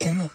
Emma.